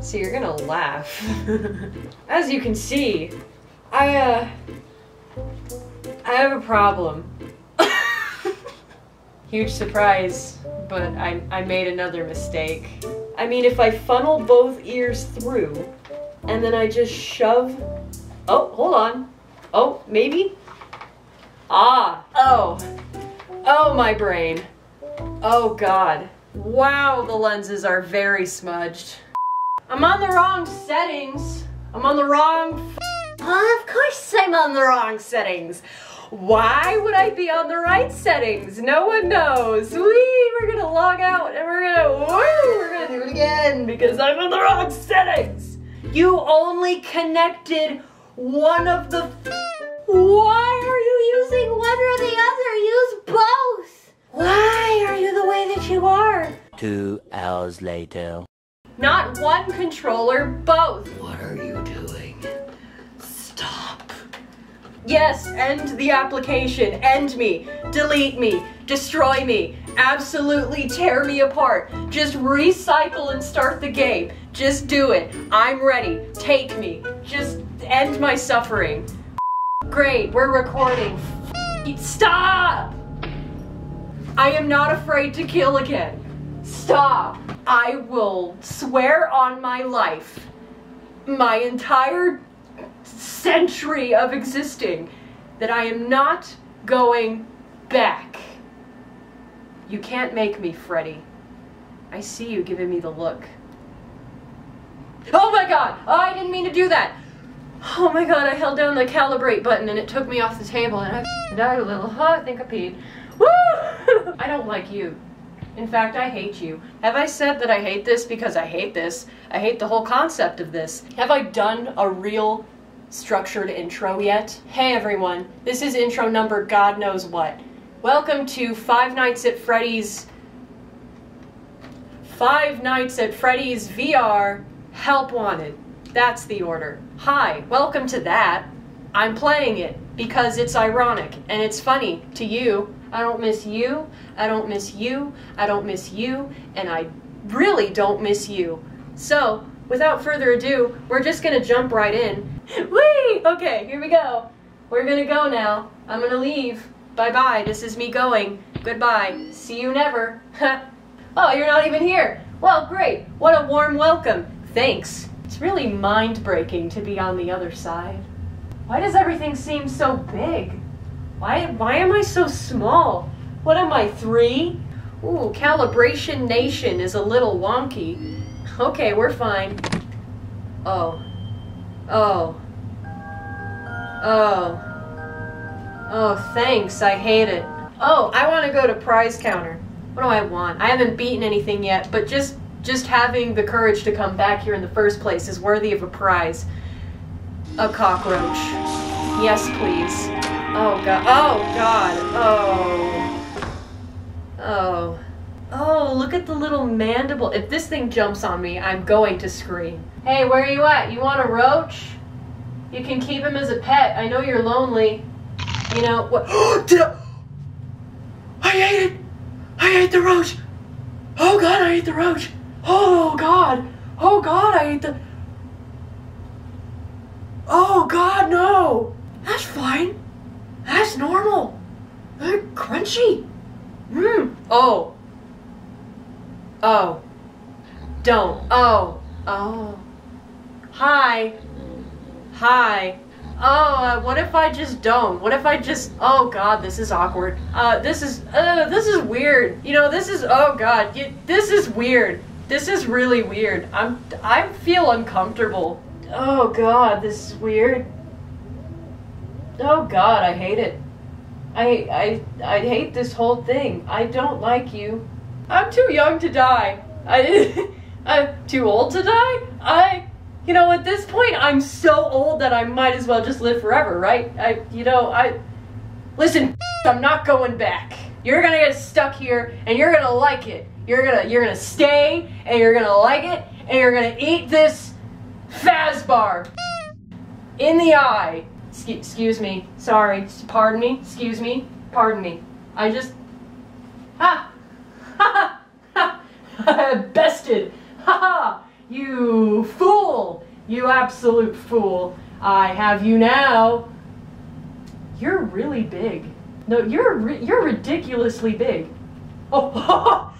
So you're gonna laugh. As you can see, I have a problem. Huge surprise, but I made another mistake. I mean, if I funnel both ears through, and then I just shove... Oh, hold on. Oh, maybe? Ah. Oh. Oh, my brain. Oh, God. Wow, the lenses are very smudged. I'm on the wrong settings. I'm on the wrong... Well, of course I'm on the wrong settings. Why would I be on the right settings? No one knows. We're gonna log out and we're gonna do it again because I'm on the wrong settings. You only connected one of the... Why are you using one or the other? Use both. Why are you the way that you are? 2 hours later. Not one controller, both. What are you doing? Stop. Yes, end the application. End me. Delete me. Destroy me. Absolutely tear me apart. Just recycle and start the game. Just do it. I'm ready. Take me. Just end my suffering. Great, we're recording. Stop! I am not afraid to kill again. Stop. I will swear on my life, my entire century of existing, that I am not going back. You can't make me, Freddy. I see you giving me the look. Oh my God! Oh, I didn't mean to do that! Oh my God, I held down the calibrate button and it took me off the table and I died a little. Oh, I think I peed. Woo! I don't like you. In fact, I hate you. Have I said that I hate this because I hate this? I hate the whole concept of this. Have I done a real structured intro yet? Hey everyone, this is intro number God knows what. Welcome to Five Nights at Freddy's... Five Nights at Freddy's VR Help Wanted. That's the order. Hi, welcome to that. I'm playing it because it's ironic and it's funny to you. I don't miss you, I don't miss you, I don't miss you, and I really don't miss you. So, without further ado, we're just gonna jump right in. Whee! Okay, here we go. We're gonna go now. I'm gonna leave. Bye-bye, this is me going. Goodbye. See you never. Oh, you're not even here. Well, great. What a warm welcome. Thanks. It's really mind-breaking to be on the other side. Why does everything seem so big? Why am I so small? What am I, 3? Ooh, calibration nation is a little wonky. Okay, we're fine. Oh. Oh. Oh. Oh, thanks, I hate it. Oh, I want to go to prize counter. What do I want? I haven't beaten anything yet, but just having the courage to come back here in the first place is worthy of a prize. A cockroach. Yes, please. Oh God, oh God, oh. Oh. Oh, look at the little mandible. If this thing jumps on me, I'm going to scream. Hey, where are you at? You want a roach? You can keep him as a pet. I know you're lonely. You know, what? I ate it! I ate the roach! Oh God, I ate the roach! Oh God! Oh God, I ate the... Oh God, no! That's fine. That's normal. They're crunchy. Mmm. Oh. Oh. Don't. Oh. Oh. Hi. Hi. Oh, what if I just don't? What if I just... Oh, God, this is awkward. This is weird. You know, this is... Oh, God. This is weird. This is really weird. I feel uncomfortable. Oh, God, this is weird. Oh God, I hate it. I hate this whole thing. I don't like you. I'm too young to die. I'm too old to die? You know, at this point, I'm so old that I might as well just live forever, right? Listen, I'm not going back. You're gonna get stuck here, and you're gonna like it. You're gonna stay, and you're gonna like it, and you're gonna eat this Fazbar in the eye. Excuse me. Sorry. Pardon me. Excuse me. Pardon me. I just... Ha! Ha! Ha! Bested! Ha! Ha! You fool! You absolute fool! I have you now! You're really big. No, you're ridiculously big. Oh,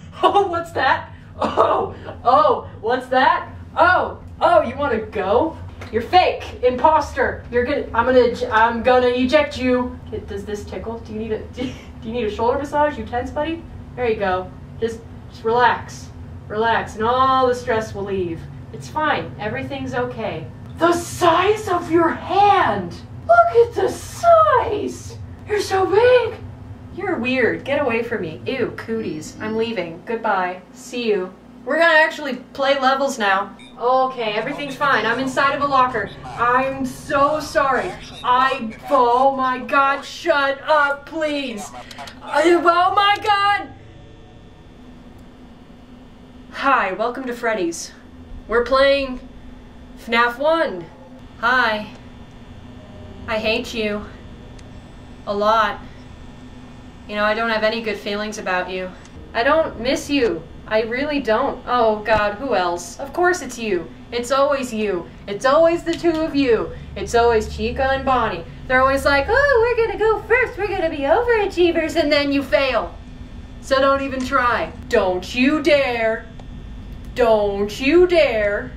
what's that? Oh, what's that? Oh, you want to go? You're fake, imposter. You're gonna. I'm gonna eject you. Does this tickle? Do you need a shoulder massage? You tense, buddy? There you go. Just relax, and all the stress will leave. It's fine. Everything's okay. The size of your hand. Look at the size. You're so big. You're weird. Get away from me. Ew, cooties. I'm leaving. Goodbye. See you. We're gonna actually play levels now. Okay, everything's fine. I'm inside of a locker. I'm so sorry. Oh my god, shut up, please. Oh my god! Hi, welcome to Freddy's. We're playing FNAF 1. Hi. I hate you. A lot. You know, I don't have any good feelings about you. I don't miss you. I really don't. Oh god, who else? Of course it's you. It's always you. It's always the two of you. It's always Chica and Bonnie. They're always like, oh, we're gonna go first. We're gonna be overachievers, and then you fail. So don't even try. Don't you dare. Don't you dare.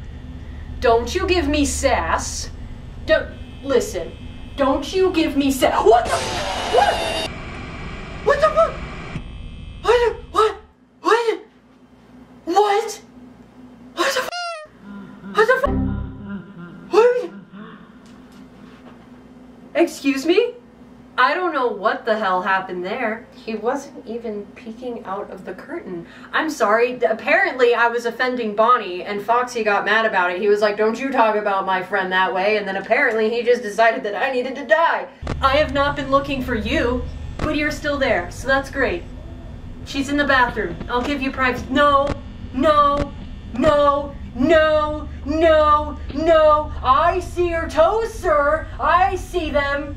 Don't you give me sass. Don't, listen. Don't you give me sass. What the? What? What the fuck? What? What the fuck? What the fuck? What? Excuse me? I don't know what the hell happened there. He wasn't even peeking out of the curtain. I'm sorry, apparently I was offending Bonnie and Foxy got mad about it. He was like, don't you talk about my friend that way, and then apparently he just decided that I needed to die. I have not been looking for you. But you're still there, so that's great. She's in the bathroom. I'll give you privacy. No. I see your toes, sir. I see them.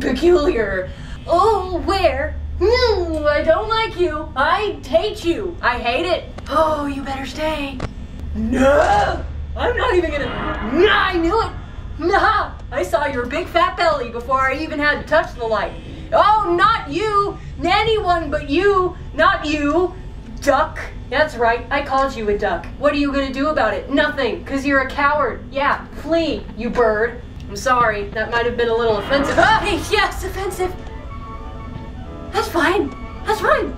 Peculiar. Oh, where? No, I don't like you. I hate you. I hate it. Oh, you better stay. No, I'm not even gonna. No, I knew it. Nah, I saw your big fat belly before I even had to touch the light. Oh, not you! Anyone but you! Not you! Duck! That's right, I called you a duck. What are you gonna do about it? Nothing, because you're a coward. Yeah, flee, you bird. I'm sorry, that might have been a little offensive. Ah, yes, offensive! That's fine,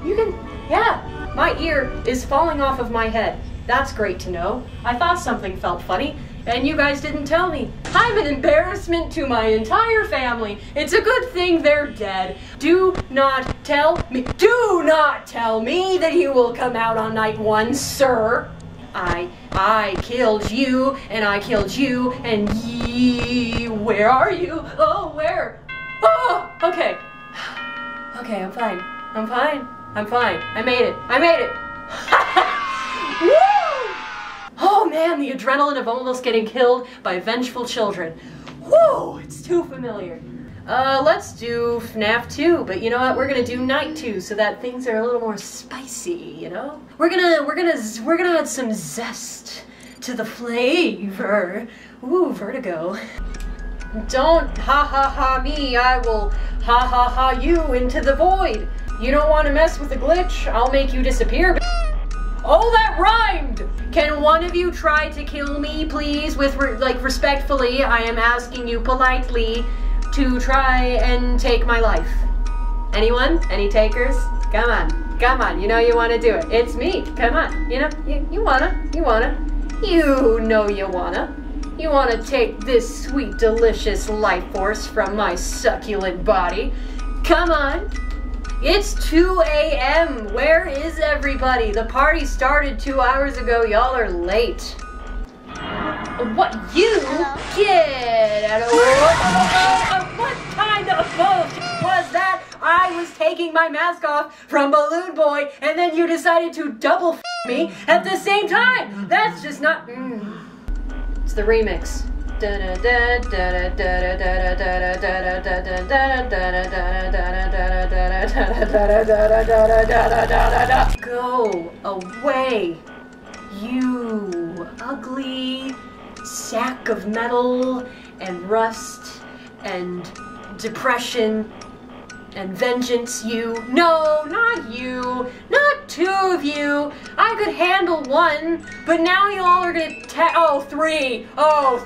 you can, yeah. My ear is falling off of my head. That's great to know. I thought something felt funny. And you guys didn't tell me. I'm an embarrassment to my entire family. It's a good thing they're dead. Do not tell me that you will come out on night one, sir. I killed you, and I killed you, and ye, where are you? Oh, where? Oh, okay. Okay, I'm fine. I made it. Woo! Oh man, the adrenaline of almost getting killed by vengeful children. Whoa, it's too familiar. Let's do FNAF 2, but you know what? We're gonna do night 2 so that things are a little more spicy, you know? We're gonna add some zest to the flavor. Ooh, vertigo. Don't ha ha ha me, I will ha ha ha you into the void. You don't wanna mess with the glitch, I'll make you disappear. Oh, that rhymed! Can one of you try to kill me, please? With, respectfully, I am asking you politely to try and take my life. Anyone? Any takers? Come on, you know you wanna do it. It's me, come on, you know, you wanna. You wanna take this sweet, delicious life force from my succulent body. Come on. It's 2 a.m. Where is everybody? The party started 2 hours ago. Y'all are late. What? You? Hello. Get out of here. What kind of bullshit was that? I was taking my mask off from Balloon Boy, and then you decided to double me at the same time. That's just not... It's the remix. Go away, you ugly sack of metal and rust and depression and vengeance, you. No, not you. Not two of you. I could handle one, but now you all are gonna three. Oh,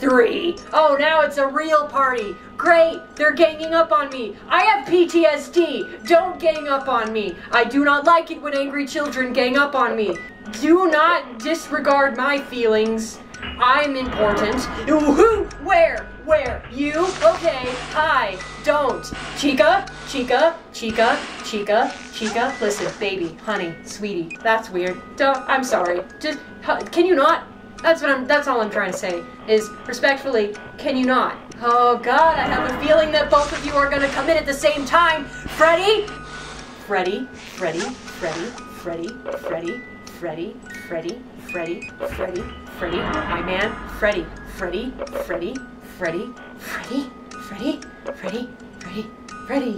three. Oh, now it's a real party. Great, they're ganging up on me. I have PTSD. Don't gang up on me. I do not like it when angry children gang up on me. Do not disregard my feelings. I'm important. Who? Where? Where? You? Okay. I don't. Chica? Chica? Chica? Chica? Chica? Listen, baby, honey, sweetie. That's weird. Don't. I'm sorry. Just, can you not? That's what I'm, that's all I'm trying to say is, respectfully, can you not? Oh God, I have a feeling that both of you are gonna come in at the same time. Freddy? Freddy? Freddy? Freddy? Freddy? Freddy? Freddy, Freddy, Freddy, Freddy, Freddy, my man, Freddy, Freddy, Freddy, Freddy, Freddy, Freddy, Freddy, Freddy, Freddy,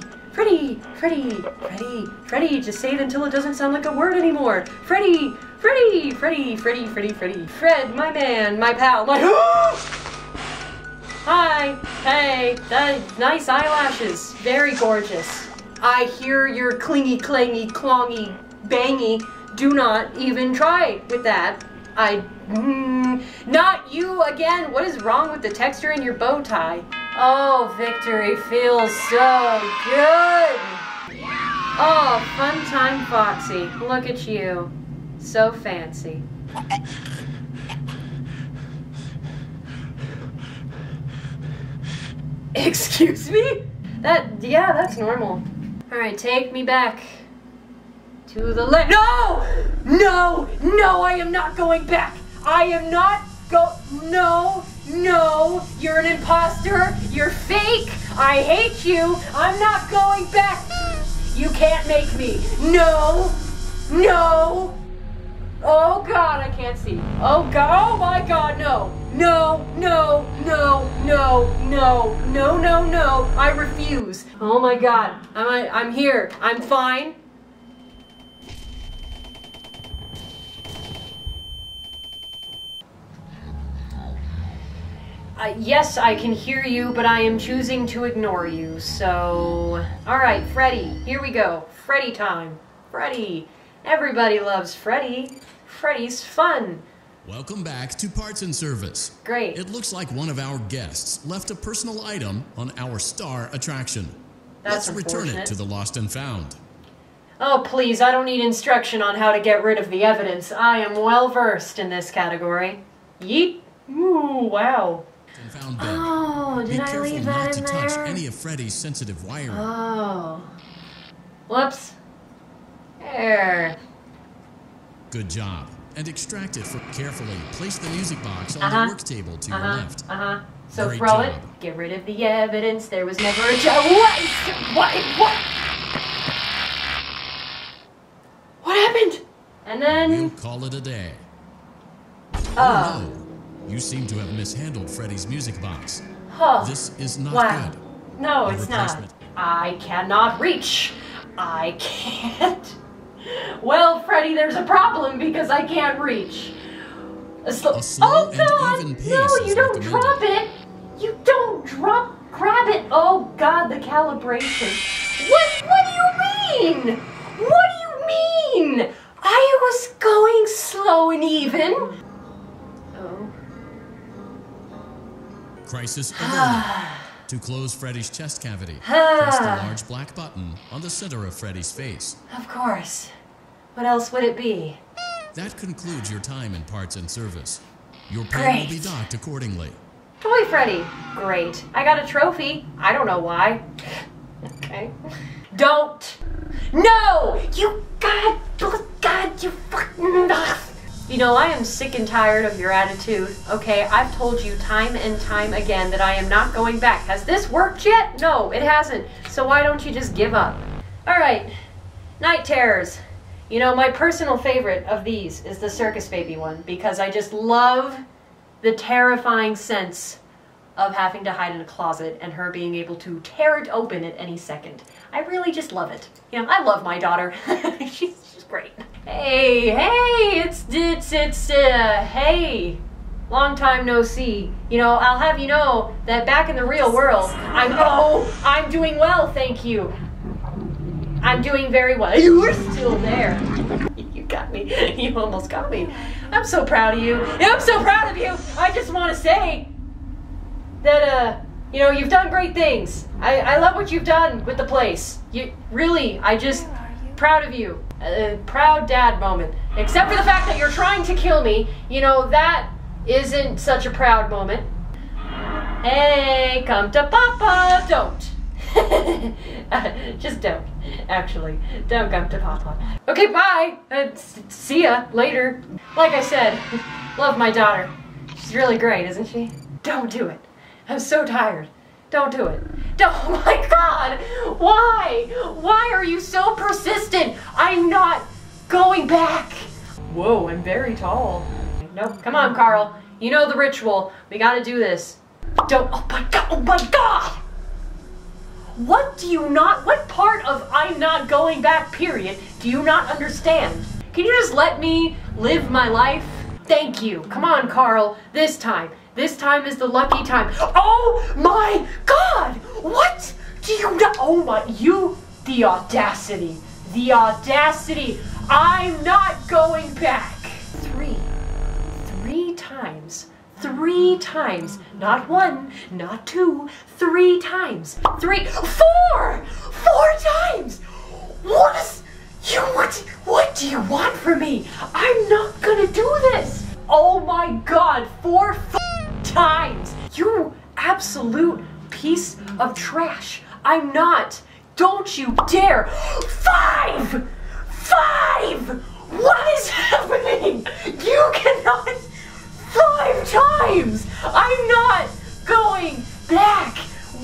Freddy, Freddy, Freddy, Freddy, just say it until it doesn't sound like a word anymore. Freddy, Freddy, Freddy, Freddy, Freddy, Freddy, Fred, my man, my pal, my hi, hey, that nice eyelashes, very gorgeous. I hear your clingy, clangy, clongy, bangy. Do not even try with that. Not you again. What is wrong with the texture in your bow tie? Oh, victory feels so good. Oh, Funtime Foxy. Look at you. So fancy. Excuse me? Yeah, that's normal. All right, take me back. To the left. No! No! No, I am not going back! I am not No! No! You're an imposter! You're fake! I hate you! I'm not going back! You can't make me! No! No! Oh God, I can't see. Oh God, oh my God, no! No! No! No! No! No! No! No! No! I refuse! Oh my God, I'm here. I'm fine. Yes, I can hear you, but I am choosing to ignore you, so... Alright, Freddy, here we go. Freddy time. Freddy. Everybody loves Freddy. Freddy's fun. Welcome back to Parts and Service. Great. It looks like one of our guests left a personal item on our star attraction. That's unfortunate. Let's return it to the Lost and Found. Oh, please, I don't need instruction on how to get rid of the evidence. I am well versed in this category. Yeet. Ooh, wow. Found dead. Oh, did I leave that in there? Be careful not to touch any of Freddy's sensitive wiring. Oh. Whoops. There. Good job. And extract it for carefully. Place the music box on the work table to your left. So great throw job. It. Get rid of the evidence. There was never a job. What? What happened? And then... We'll call it a day. Oh. No. You seem to have mishandled Freddy's music box. Huh. This is not good. No, it's not. I cannot reach. I can't. Well, Freddy, there's a problem because I can't reach. Oh, God! No, you don't drop it. You don't drop. Grab it. Oh, God, the calibration. What do you mean? What do you mean? I was going slow and even. Crisis averted. To close Freddy's chest cavity, press the large black button on the center of Freddy's face. Of course. What else would it be? That concludes your time in Parts and Service. Your pay will be docked accordingly. Toy Freddy. Great. I got a trophy. I don't know why. Okay. Don't. No! You God, you fucking... You know, I am sick and tired of your attitude. Okay, I've told you time and time again that I am not going back. Has this worked yet? No, it hasn't. So why don't you just give up? All right, Night Terrors. You know, my personal favorite of these is the Circus Baby one because I just love the terrifying sense of having to hide in a closet and her being able to tear it open at any second. I really just love it. You know, I love my daughter. She's great. Hey, hey, hey. Long time no see. You know, I'll have you know that back in the real world, I'm doing well, thank you. I'm doing very well. You were still there. You got me. You almost got me. I'm so proud of you. I'm so proud of you. I just want to say that, you know, you've done great things. I love what you've done with the place. You really, I just, proud of you. A proud dad moment. Except for the fact that you're trying to kill me. You know, that isn't such a proud moment. Hey, come to Papa. Don't. Just don't, actually. Don't come to Papa. Okay, bye. See ya later. Like I said, love my daughter. She's really great, isn't she? Don't do it. I'm so tired. Don't do it. Don't. Oh my God. Why? Why are you so persistent? I'm not going back. Whoa, I'm very tall. No, come on, Carl. You know the ritual. We gotta do this. Don't. Oh my God. Oh my God. What do you not, what part of I'm not going back period do you not understand? Can you just let me live my life? Thank you. Come on, Carl. This time is the lucky time. Oh my God! What do you not, oh my, you, the audacity. The audacity. I'm not going back. Three times. Three times, not one, not two, three times, three, four times. What is, you, what do you want from me? I'm not gonna do this. Oh my God, four times. You absolute piece of trash. I'm not, don't you dare. Five, what is happening? You cannot. 5 times! I'm not going back!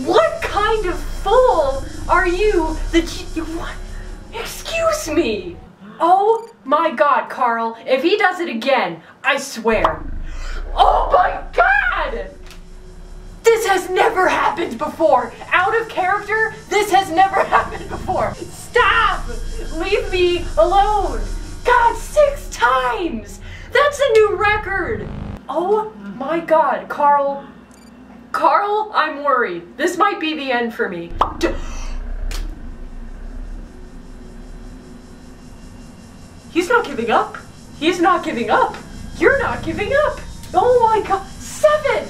What kind of fool are you that you what? Excuse me! Oh my God, Carl, if he does it again, I swear. Oh my God! This has never happened before! Out of character, this has never happened before! Stop! Leave me alone! God, 6 times! That's a new record! Oh my God, Carl. Carl, I'm worried. This might be the end for me. He's not giving up. He's not giving up. You're not giving up. Oh my God. 7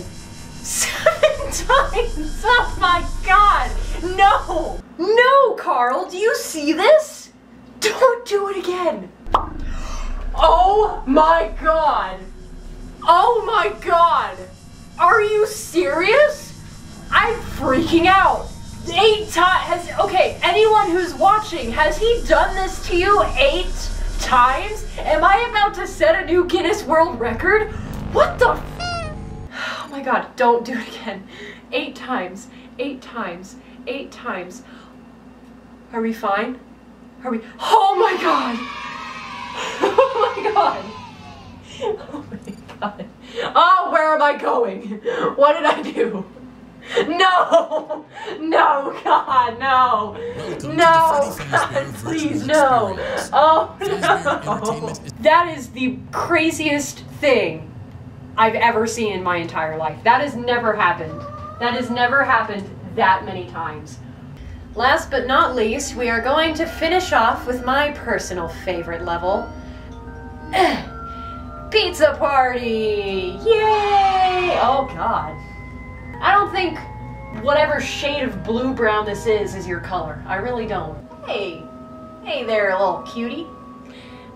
times. Oh my God. No. No, Carl. Do you see this? Don't do it again. Oh my God. Oh my God! Are you serious? I'm freaking out. 8 times. Okay, anyone who's watching, has he done this to you 8 times? Am I about to set a new Guinness World Record? What the f? Oh my God, don't do it again. 8 times. 8 times. 8 times. Are we fine? Are we? Oh my God! Oh my God! Oh my God. Oh, where am I going? What did I do? No! No, God, no! No, God, please, no! Oh, no! That is the craziest thing I've ever seen in my entire life. That has never happened. That has never happened that many times. Last but not least, we are going to finish off with my personal favorite level. Pizza party! Yay! Oh God. I don't think whatever shade of blue-brown this is your color. I really don't. Hey. Hey there, little cutie.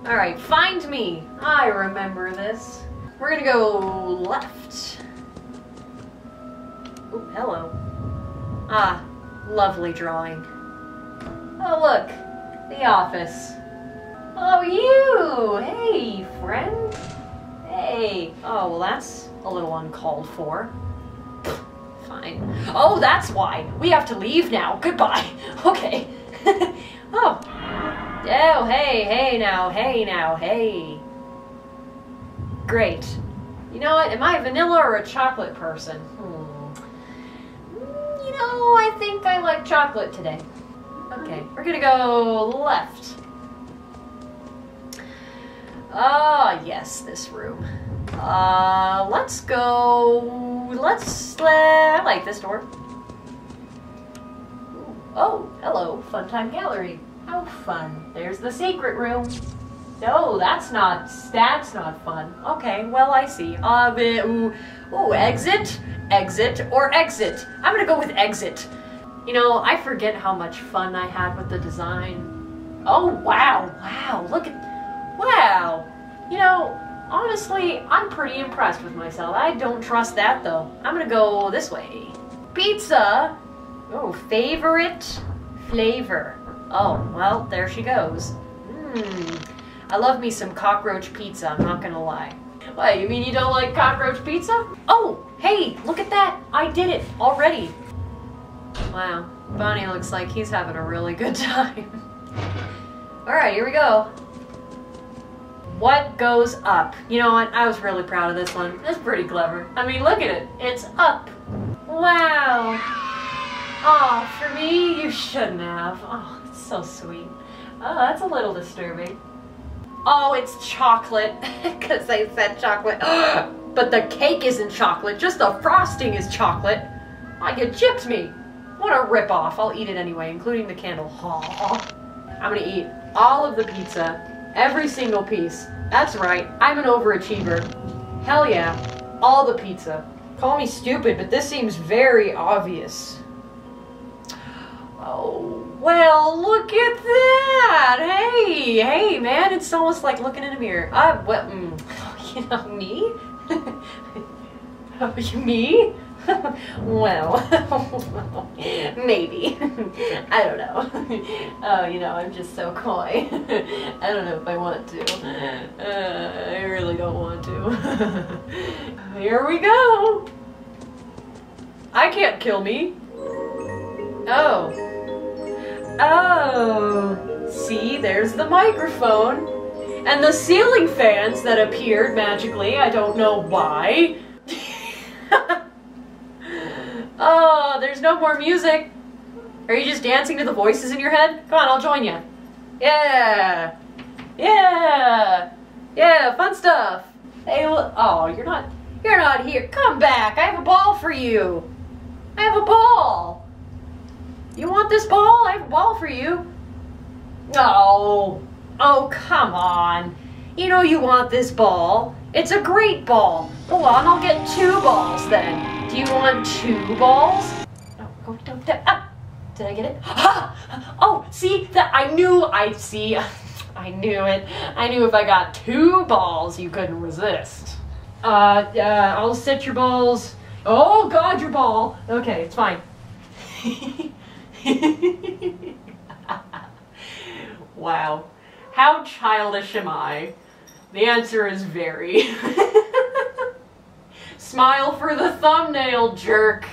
Alright, find me. I remember this. We're gonna go left. Oh, hello. Ah, lovely drawing. Oh look, the office. Oh, you! Hey, friend. Hey. Oh, well, that's a little uncalled for. Fine. Oh, that's why. We have to leave now. Goodbye. Okay. Oh. Oh, hey now, hey. Great. You know what? Am I a vanilla or a chocolate person? You know, I think I like chocolate today. Okay, we're gonna go left. Ah, yes, this room. Let's go... I like this door. Ooh. Oh, hello, Funtime Gallery. How fun. There's the secret room. No, that's not fun. Okay, well, I see. Ooh, exit, exit, or exit. I'm gonna go with exit. You know, I forget how much fun I had with the design. Oh, wow, look at, You know, honestly, I'm pretty impressed with myself. I don't trust that, though. I'm gonna go this way. Pizza, oh, favorite flavor. Oh, well, there she goes. I love me some cockroach pizza, I'm not gonna lie. What, you mean you don't like cockroach pizza? Oh, hey, look at that! I did it already! Wow, Bonnie looks like he's having a really good time. Alright, here we go. What goes up? You know what, I was really proud of this one. It's pretty clever. I mean, look at it. It's up. Wow. Aw, for me, you shouldn't have. Oh, it's so sweet. Oh, that's a little disturbing. Oh, it's chocolate, because I said chocolate. But the cake isn't chocolate, just the frosting is chocolate. Oh, you gypped me. What a ripoff. I'll eat it anyway, including the candle. Oh. I'm gonna eat all of the pizza, every single piece. That's right, I'm an overachiever. Hell yeah, all the pizza. Call me stupid, but this seems very obvious. Oh, well, look at that! Hey, hey, man, it's almost like looking in a mirror. You know, me? Me? Well, maybe. I don't know. Oh, you know, I'm just so coy. I don't know if I want to. I really don't want to. Here we go! I can't kill me. Oh. Oh, see, there's the microphone. And the ceiling fans that appeared magically, I don't know why. Oh, there's no more music. Are you just dancing to the voices in your head? Come on, I'll join you. Yeah. Yeah. Yeah, fun stuff. Hey, oh, you're not here. Come back, I have a ball for you. I have a ball. You want this ball? I have a ball for you. Oh, oh, come on. You know you want this ball. It's a great ball. Go on, I'll get 2 balls then. Do you want 2 balls? Oh, ah, did I get it? Oh, see, that I knew it. I knew if I got 2 balls, you couldn't resist. I'll set your balls. Oh God, your ball. Okay, it's fine. Wow. How childish am I? The answer is very. Smile for the thumbnail, jerk.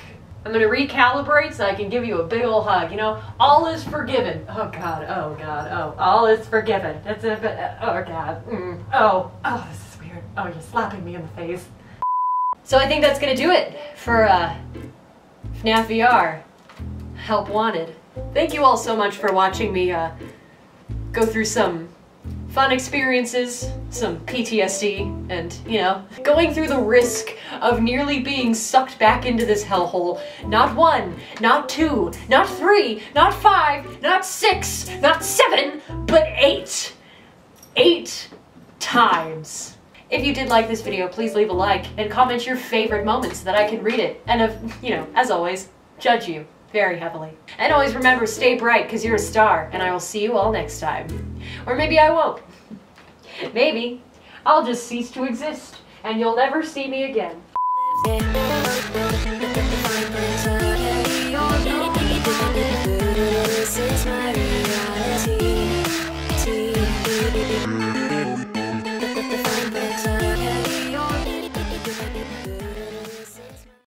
I'm gonna recalibrate so I can give you a big ol' hug. You know, all is forgiven. Oh God, oh God, oh, all is forgiven. That's a bit, oh God, oh, oh, this is weird. Oh, you're slapping me in the face. So I think that's gonna do it for FNAF VR. Help wanted. Thank you all so much for watching me go through some fun experiences, some PTSD, and, you know, going through the risk of nearly being sucked back into this hellhole. Not 1, not 2, not 3, not 5, not 6, not 7, but 8. 8 times. If you did like this video, please leave a like and comment your favorite moments so that I can read it and, you know, as always, judge you. Very heavily. And always remember, stay bright because you're a star, and I will see you all next time. Or maybe I won't. Maybe I'll just cease to exist, and you'll never see me again.